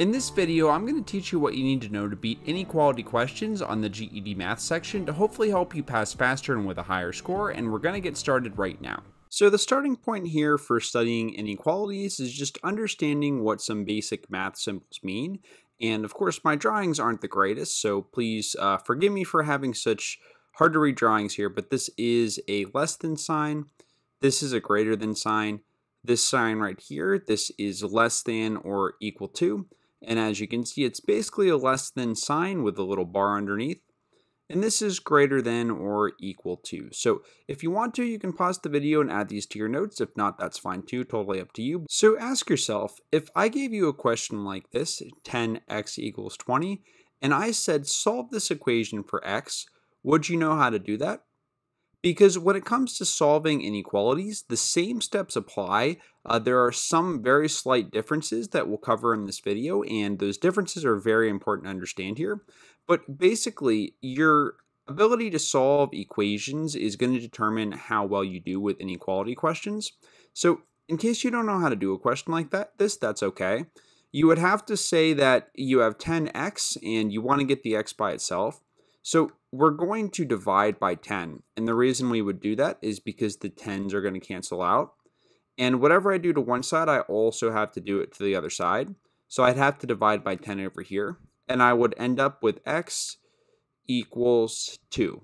In this video, I'm going to teach you what you need to know to beat inequality questions on the GED math section to hopefully help you pass faster and with a higher score, and we're going to get started right now. So the starting point here for studying inequalities is just understanding what some basic math symbols mean. And of course, my drawings aren't the greatest, so please forgive me for having such hard to read drawings here, but this is a less than sign, this is a greater than sign, this sign right here, this is less than or equal to. And as you can see, it's basically a less than sign with a little bar underneath. And this is greater than or equal to. So if you want to, you can pause the video and add these to your notes. If not, that's fine too, totally up to you. So ask yourself, if I gave you a question like this, 10x equals 20, and I said, solve this equation for x, would you know how to do that? Because when it comes to solving inequalities, the same steps apply. There are some very slight differences that we'll cover in this video, and those differences are very important to understand here. But basically, your ability to solve equations is going to determine how well you do with inequality questions. So in case you don't know how to do a question like that, that's okay. You would have to say that you have 10x and you want to get the x by itself. So we're going to divide by 10, and the reason we would do that is because the 10s are going to cancel out, and whatever I do to one side, I also have to do it to the other side. So I'd have to divide by 10 over here, and I would end up with x equals 2.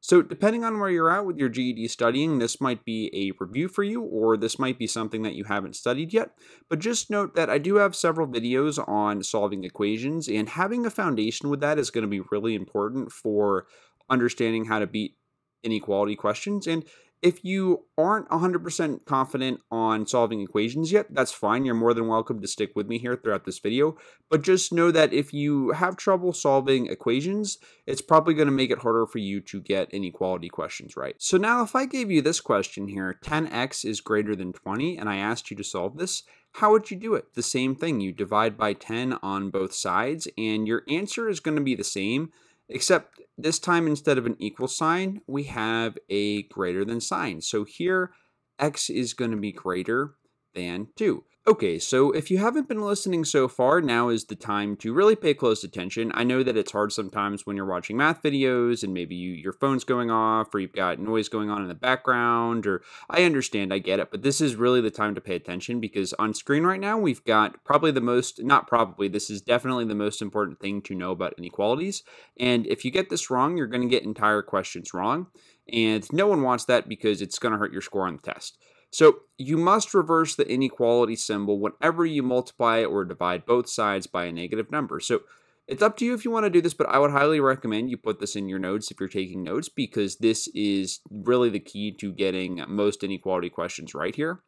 So depending on where you're at with your GED studying, this might be a review for you, or this might be something that you haven't studied yet. But just note that I do have several videos on solving equations, and having a foundation with that is going to be really important for understanding how to beat inequality questions. And if you aren't 100% confident on solving equations yet, that's fine. You're more than welcome to stick with me here throughout this video. But just know that if you have trouble solving equations, it's probably going to make it harder for you to get inequality questions right. So now if I gave you this question here, 10x is greater than 20, and I asked you to solve this, how would you do it? The same thing. You divide by 10 on both sides, and your answer is going to be the same. Except this time, instead of an equal sign, we have a greater than sign. So here, x is going to be greater than 2. Okay, so if you haven't been listening so far, now is the time to really pay close attention. I know that it's hard sometimes when you're watching math videos and maybe your phone's going off or you've got noise going on in the background, or I understand, I get it, but this is really the time to pay attention because on screen right now, we've got probably the most, not probably, this is definitely the most important thing to know about inequalities. And if you get this wrong, you're going to get entire questions wrong. And no one wants that because it's going to hurt your score on the test. So you must reverse the inequality symbol whenever you multiply or divide both sides by a negative number. So it's up to you if you want to do this, but I would highly recommend you put this in your notes if you're taking notes, because this is really the key to getting most inequality questions right here.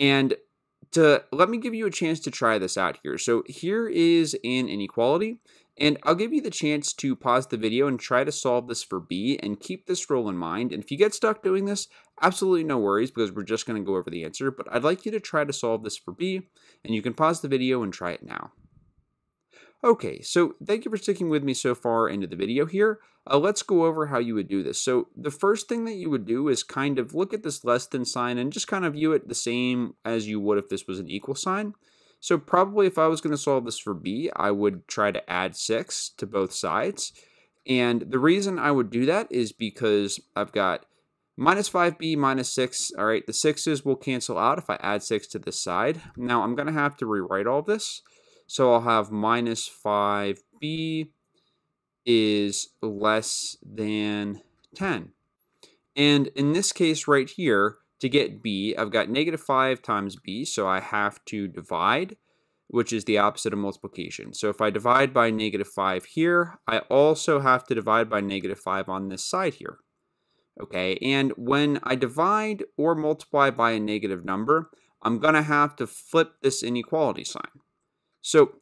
And let me give you a chance to try this out here. So here is an inequality, and I'll give you the chance to pause the video and try to solve this for B, and keep this rule in mind. And if you get stuck doing this, absolutely no worries, because we're just going to go over the answer, but I'd like you to try to solve this for B, and you can pause the video and try it now. Okay, so thank you for sticking with me so far into the video here. Let's go over how you would do this. So the first thing that you would do is kind of look at this less than sign and just kind of view it the same as you would if this was an equal sign. So probably if I was going to solve this for B, I would try to add 6 to both sides. And the reason I would do that is because I've got minus 5b minus 6. All right, the 6s will cancel out if I add 6 to this side. Now I'm going to have to rewrite all this. So I'll have minus 5b is less than 10. And in this case right here, to get b, I've got negative 5 times b, so I have to divide, which is the opposite of multiplication. So if I divide by negative 5 here, I also have to divide by negative 5 on this side here. Okay, and when I divide or multiply by a negative number, I'm going to have to flip this inequality sign. So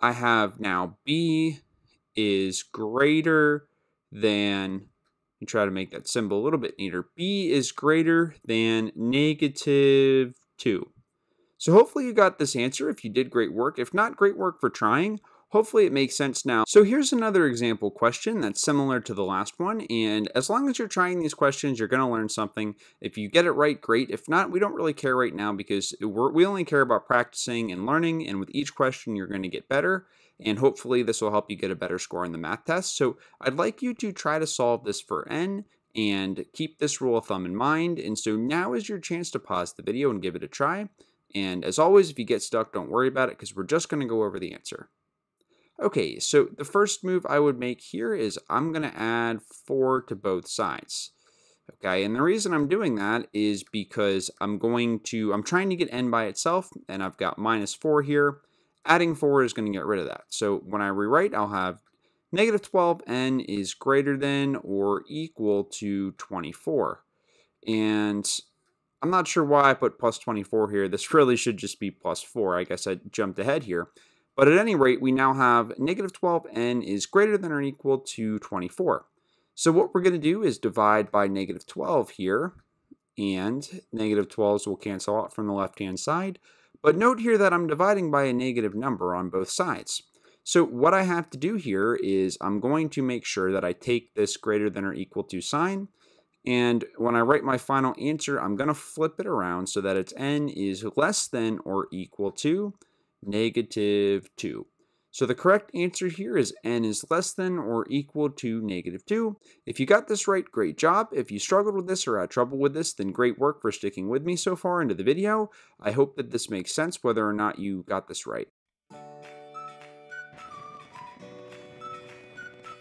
I have now b is greater than, and try to make that symbol a little bit neater, b is greater than negative 2. So hopefully you got this answer. If you did, great work. If not, great work for trying. Hopefully it makes sense now. So here's another example question that's similar to the last one, and as long as you're trying these questions, you're going to learn something. If you get it right, great. If not, we don't really care right now because we only care about practicing and learning, and with each question you're going to get better, and hopefully this will help you get a better score on the math test. So I'd like you to try to solve this for n and keep this rule of thumb in mind. And so now is your chance to pause the video and give it a try. And as always, if you get stuck, don't worry about it because we're just going to go over the answer. Okay, so the first move I would make here is I'm going to add 4 to both sides. Okay, and the reason I'm doing that is because I'm trying to get n by itself, and I've got -4 here. Adding 4 is going to get rid of that. So when I rewrite, I'll have -12n is greater than or equal to 24. And I'm not sure why I put +24 here. This really should just be +4. I guess I jumped ahead here. But at any rate, we now have -12n is greater than or equal to 24. So what we're going to do is divide by -12 here. And -12s will cancel out from the left-hand side. But note here that I'm dividing by a negative number on both sides. So what I have to do here is I'm going to make sure that I take this greater than or equal to sign. And when I write my final answer, I'm going to flip it around so that its n is less than or equal to -2. So the correct answer here is n is less than or equal to -2. If you got this right, great job. If you struggled with this or had trouble with this, then great work for sticking with me so far into the video. I hope that this makes sense whether or not you got this right.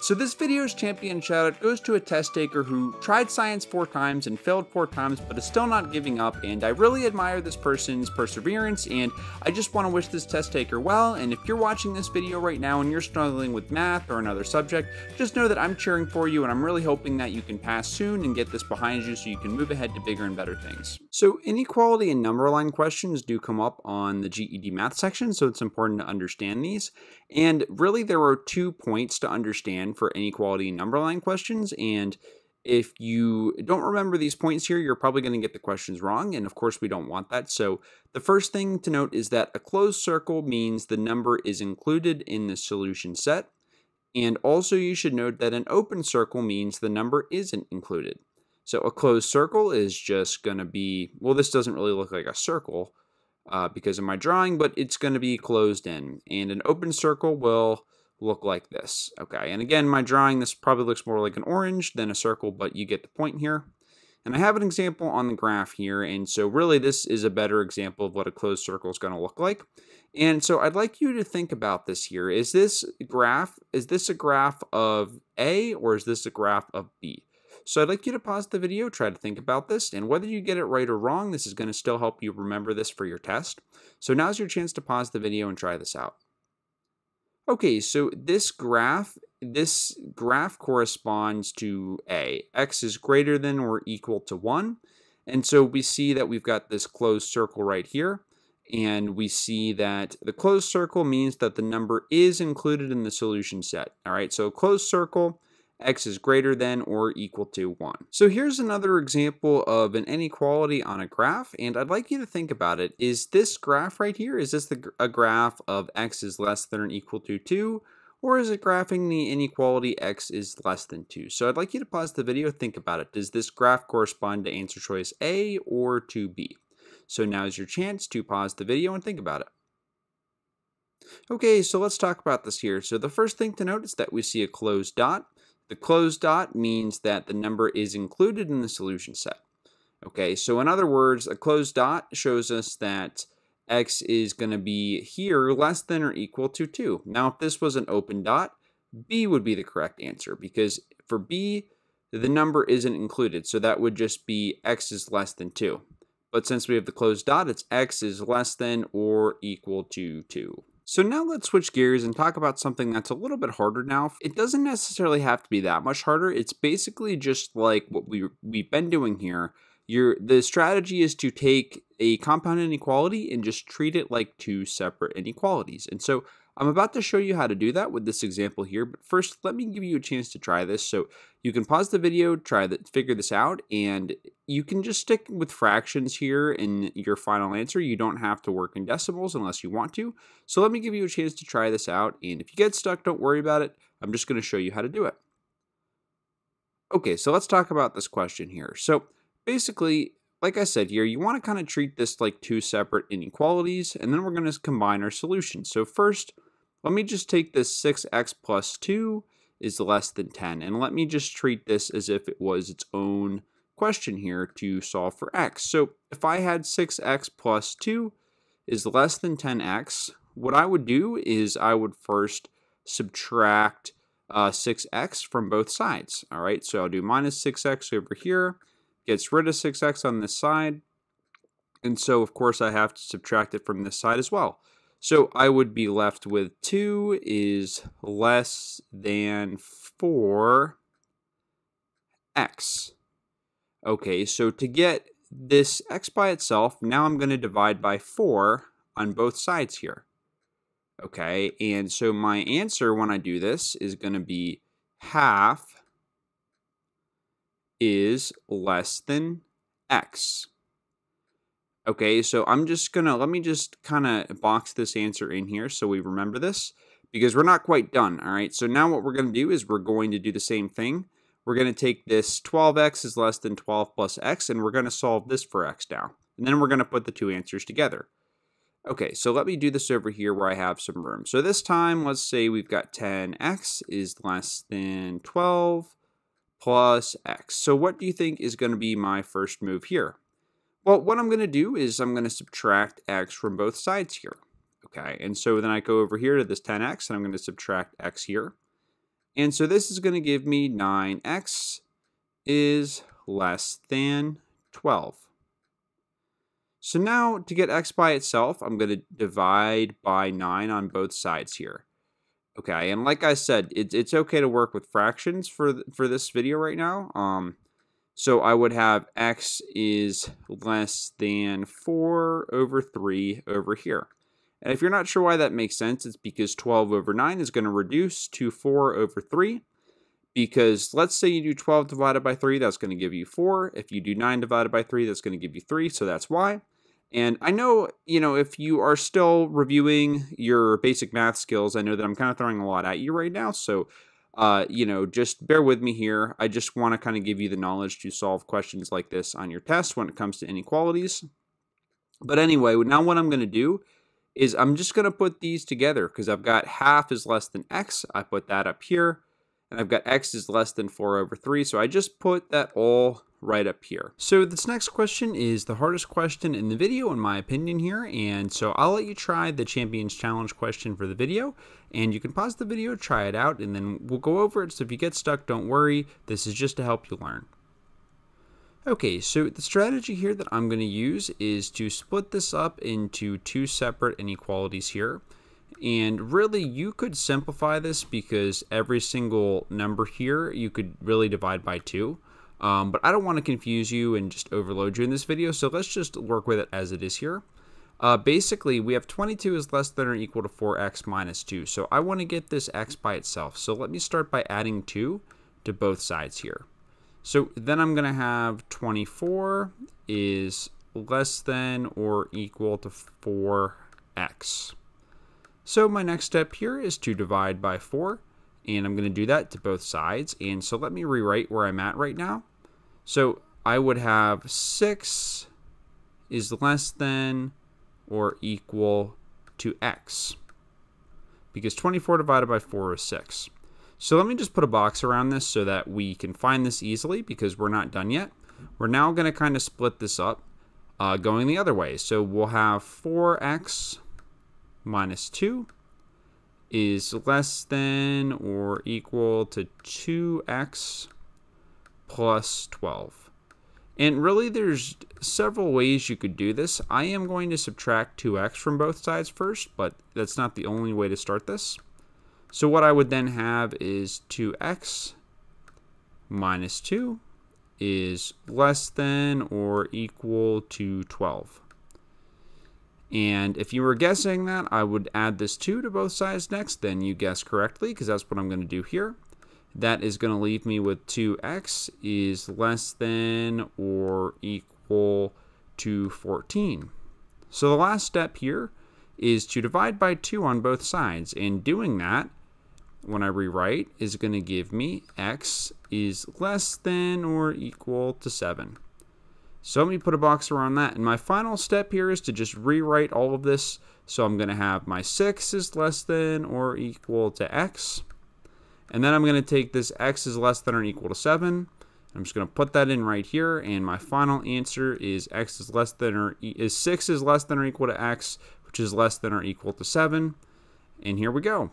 So this video's champion shoutout goes to a test taker who tried science 4 times and failed 4 times but is still not giving up, and I really admire this person's perseverance, and I just want to wish this test taker well. And if you're watching this video right now and you're struggling with math or another subject, just know that I'm cheering for you, and I'm really hoping that you can pass soon and get this behind you so you can move ahead to bigger and better things. So inequality and number line questions do come up on the GED math section, so it's important to understand these. And really there are 2 points to understand for inequality and number line questions, and if you don't remember these points here, you're probably going to get the questions wrong, and of course we don't want that. So the first thing to note is that a closed circle means the number is included in the solution set, and also you should note that an open circle means the number isn't included. So a closed circle is just going to be, well, this doesn't really look like a circle because of my drawing, but it's going to be closed in, and an open circle will look like this. Okay, and again, my drawing, this probably looks more like an orange than a circle, but you get the point here. And I have an example on the graph here, and so really this is a better example of what a closed circle is going to look like. And so I'd like you to think about this here. Is this a graph of A, or is this a graph of B? So I'd like you to pause the video, try to think about this, and whether you get it right or wrong, this is going to still help you remember this for your test. So now's your chance to pause the video and try this out. Okay, so this graph corresponds to A. X is greater than or equal to 1. And so we see that we've got this closed circle right here. And we see that the closed circle means that the number is included in the solution set. All right, so closed circle, X is greater than or equal to 1. So here's another example of an inequality on a graph, and I'd like you to think about it. Is this graph right here, is this a graph of X is less than or equal to 2, or is it graphing the inequality X is less than 2? So I'd like you to pause the video, think about it. Does this graph correspond to answer choice A or to B? So now's your chance to pause the video and think about it. Okay, so let's talk about this here. So the first thing to note is that we see a closed dot. The closed dot means that the number is included in the solution set. Okay, so in other words, a closed dot shows us that X is going to be here less than or equal to 2. Now, if this was an open dot, B would be the correct answer, because for B, the number isn't included. So that would just be X is less than 2. But since we have the closed dot, it's X is less than or equal to 2. So now let's switch gears and talk about something that's a little bit harder now. It doesn't necessarily have to be that much harder. It's basically just like what we've been doing here. The strategy is to take a compound inequality and just treat it like 2 separate inequalities. And so I'm about to show you how to do that with this example here, but first let me give you a chance to try this. So you can pause the video, figure this out, and you can just stick with fractions here in your final answer. You don't have to work in decimals unless you want to. So let me give you a chance to try this out, and if you get stuck, don't worry about it. I'm just going to show you how to do it. Okay, so let's talk about this question here. So basically, like I said here, you want to kind of treat this like two separate inequalities, and then we're going to combine our solutions. So first, let me just take this 6x plus 2 is less than 10, and let me just treat this as if it was its own question here to solve for x. So if I had 6x plus 2 is less than 10x, what I would do is I would first subtract 6x from both sides. All right, so I'll do minus 6x over here, gets rid of 6x on this side, and so of course I have to subtract it from this side as well. So I would be left with 2 is less than 4x. Okay, so to get this x by itself, now I'm going to divide by 4 on both sides here. Okay, and so my answer when I do this is going to be half is less than x. Okay, so I'm just gonna, let me just kind of box this answer in here so we remember this, because we're not quite done. All right, so now what we're gonna do is we're going to do the same thing. We're gonna take this 12x is less than 12 plus x, and we're gonna solve this for x now. And then we're gonna put the two answers together. Okay, so let me do this over here where I have some room. So this time, let's say we've got 10x is less than 12 plus x. So what do you think is gonna be my first move here? Well, what I'm going to do is I'm going to subtract x from both sides here, okay? And so then I go over here to this 10x, and I'm going to subtract x here. And so this is going to give me 9x is less than 12. So now to get x by itself, I'm going to divide by 9 on both sides here. Okay, and like I said, it's okay to work with fractions for this video right now. So I would have x is less than 4 over 3 over here. And if you're not sure why that makes sense, it's because 12 over 9 is going to reduce to 4 over 3. Because let's say you do 12 divided by 3, that's going to give you 4. If you do 9 divided by 3, that's going to give you 3, so that's why. And I know, you know, if you are still reviewing your basic math skills, I know that I'm kind of throwing a lot at you right now, so you know, just bear with me here. I just want to kind of give you the knowledge to solve questions like this on your test when it comes to inequalities. But anyway, now what I'm going to do is I'm just going to put these together, because I've got half is less than x. I put that up here, and I've got x is less than 4 over 3. So I just put that all right up here. So this next question is the hardest question in the video, in my opinion here, and so I'll let you try the Champions Challenge question for the video, and you can pause the video, try it out, and then we'll go over it. So if you get stuck, don't worry, this is just to help you learn. Okay, so the strategy here that I'm going to use is to split this up into two separate inequalities here. And really, you could simplify this, because every single number here you could really divide by 2. But I don't want to confuse you and just overload you in this video, so let's just work with it as it is here. Basically, we have 22 is less than or equal to 4x minus 2, so I want to get this x by itself. So let me start by adding 2 to both sides here. So then I'm going to have 24 is less than or equal to 4x. So my next step here is to divide by 4, and I'm going to do that to both sides. And so let me rewrite where I'm at right now. So I would have 6 is less than or equal to x, because 24 divided by 4 is 6. So let me just put a box around this so that we can find this easily, because we're not done yet. We're now going to kind of split this up going the other way. So we'll have 4x minus 2 is less than or equal to 2x plus 12. And really, there's several ways you could do this. I am going to subtract 2x from both sides first, but that's not the only way to start this. So what I would then have is 2x minus 2 is less than or equal to 12. And if you were guessing that, I would add this 2 to both sides next. Then you guess correctly, because that's what I'm going to do here. That is going to leave me with 2x is less than or equal to 14. So the last step here is to divide by 2 on both sides. And doing that, when I rewrite, is going to give me x is less than or equal to 7. So let me put a box around that. And my final step here is to just rewrite all of this. So I'm going to have my 6 is less than or equal to x. And then I'm going to take this x is less than or equal to 7. I'm just going to put that in right here. And my final answer is x is less than or is 6 is less than or equal to x, which is less than or equal to 7. And here we go.